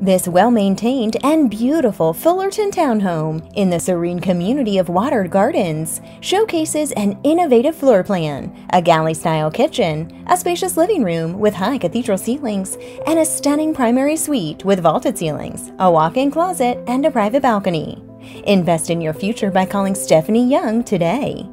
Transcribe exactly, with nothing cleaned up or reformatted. This well-maintained and beautiful Fullerton townhome in the serene community of Watered Gardens showcases an innovative floor plan, a galley-style kitchen, a spacious living room with high cathedral ceilings, and a stunning primary suite with vaulted ceilings, a walk-in closet, and a private balcony. Invest in your future by calling Stephanie Young today.